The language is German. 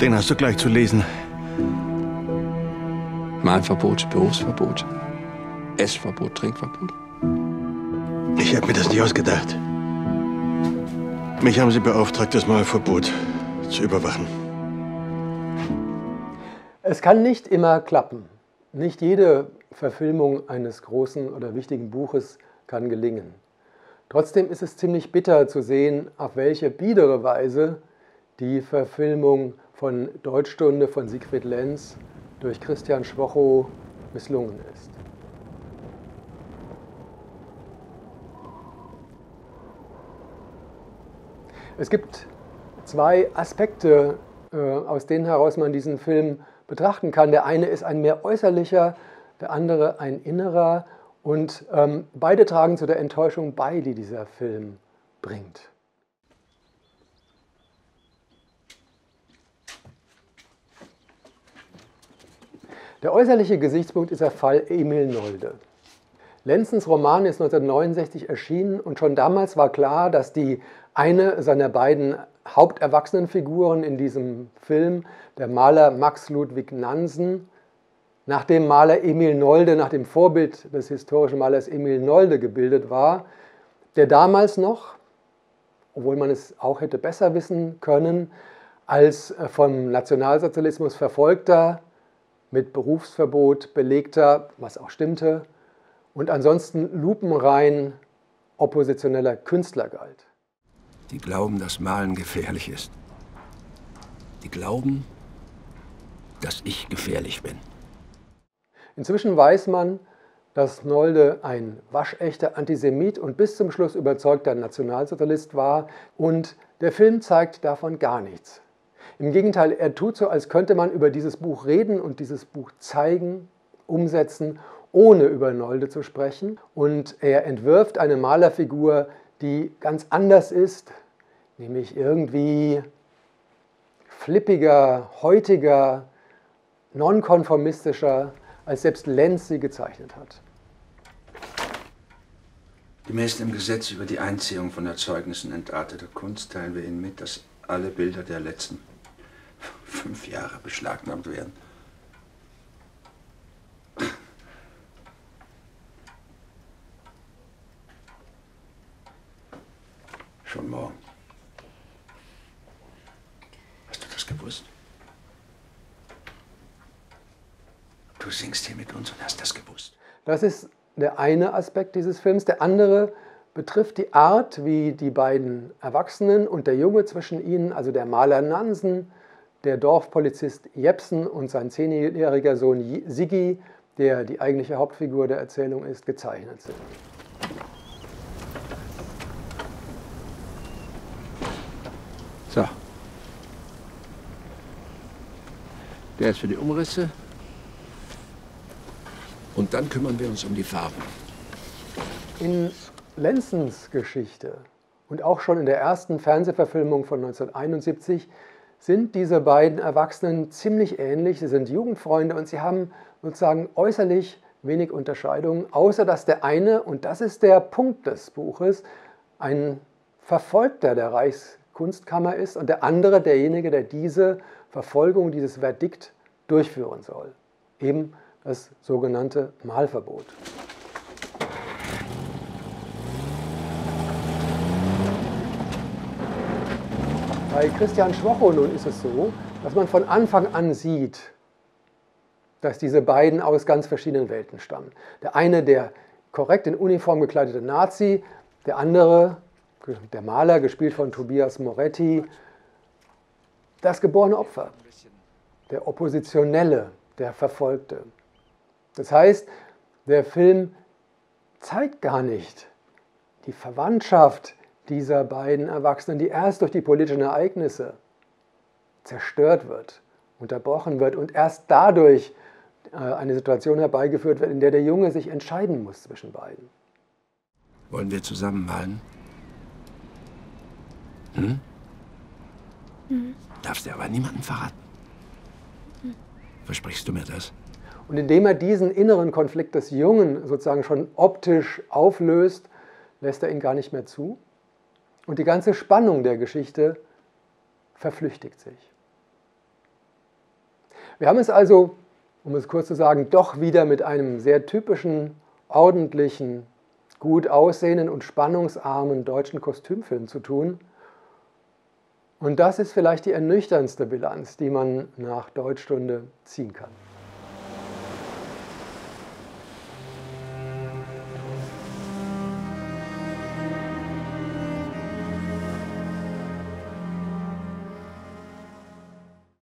Den hast du gleich zu lesen. Mein Verbot, Berufsverbot, Essverbot, Trinkverbot. Ich habe mir das nicht ausgedacht. Mich haben Sie beauftragt, das neue Verbot zu überwachen. Es kann nicht immer klappen. Nicht jede Verfilmung eines großen oder wichtigen Buches kann gelingen. Trotzdem ist es ziemlich bitter zu sehen, auf welche biedere Weise die Verfilmung von Deutschstunde von Siegfried Lenz durch Christian Schwochow misslungen ist. Es gibt zwei Aspekte, aus denen heraus man diesen Film betrachten kann. Der eine ist ein mehr äußerlicher, der andere ein innerer. Und beide tragen zu der Enttäuschung bei, die dieser Film bringt. Der äußerliche Gesichtspunkt ist der Fall Emil Nolde. Lenzens Roman ist 1969 erschienen und schon damals war klar, dass die eine seiner beiden Haupterwachsenenfiguren in diesem Film, der Maler Max Ludwig Nansen, nach dem Maler Emil Nolde, nach dem Vorbild des historischen Malers Emil Nolde gebildet war, der damals noch, obwohl man es auch hätte besser wissen können, als vom Nationalsozialismus verfolgter, mit Berufsverbot belegter, was auch stimmte, und ansonsten lupenrein oppositioneller Künstler galt. Die glauben, dass Malen gefährlich ist. Die glauben, dass ich gefährlich bin. Inzwischen weiß man, dass Nolde ein waschechter Antisemit und bis zum Schluss überzeugter Nationalsozialist war, und der Film zeigt davon gar nichts. Im Gegenteil, er tut so, als könnte man über dieses Buch reden und dieses Buch zeigen, umsetzen, ohne über Nolde zu sprechen. Und er entwirft eine Malerfigur, die ganz anders ist, nämlich irgendwie flippiger, häutiger, nonkonformistischer, als selbst Lenz sie gezeichnet hat. Gemäß dem Gesetz über die Einziehung von Erzeugnissen entarteter Kunst teilen wir Ihnen mit, dass alle Bilder der letzten 5 Jahre beschlagnahmt werden. Schon morgen. Hast du das gewusst? Du singst hier mit uns und hast das gewusst. Das ist der eine Aspekt dieses Films. Der andere betrifft die Art, wie die beiden Erwachsenen und der Junge zwischen ihnen, also der Maler Nansen, der Dorfpolizist Jepsen und sein 10-jähriger Sohn Siggi, der die eigentliche Hauptfigur der Erzählung ist, gezeichnet sind. So. Der ist für die Umrisse. Und dann kümmern wir uns um die Farben. In Lenzens Geschichte und auch schon in der ersten Fernsehverfilmung von 1971 sind diese beiden Erwachsenen ziemlich ähnlich. Sie sind Jugendfreunde und sie haben sozusagen äußerlich wenig Unterscheidungen, außer dass der eine, und das ist der Punkt des Buches, ein Verfolgter der Reichskunstkammer ist und der andere derjenige, der diese Verfolgung, dieses Verdikt durchführen soll. Eben das sogenannte Malverbot. Bei Christian Schwochow nun ist es so, dass man von Anfang an sieht, dass diese beiden aus ganz verschiedenen Welten stammen. Der eine, der korrekt in Uniform gekleidete Nazi, der andere, der Maler, gespielt von Tobias Moretti, das geborene Opfer, der Oppositionelle, der Verfolgte. Das heißt, der Film zeigt gar nicht die Verwandtschaft dieser beiden Erwachsenen, die erst durch die politischen Ereignisse zerstört wird, unterbrochen wird und erst dadurch eine Situation herbeigeführt wird, in der der Junge sich entscheiden muss zwischen beiden. Wollen wir zusammen malen? Hm? Mhm. Darfst du aber niemandem verraten. Mhm. Versprichst du mir das? Und indem er diesen inneren Konflikt des Jungen sozusagen schon optisch auflöst, lässt er ihn gar nicht mehr zu. Und die ganze Spannung der Geschichte verflüchtigt sich. Wir haben es also, um es kurz zu sagen, doch wieder mit einem sehr typischen, ordentlichen, gut aussehenden und spannungsarmen deutschen Kostümfilm zu tun. Und das ist vielleicht die ernüchterndste Bilanz, die man nach Deutschstunde ziehen kann.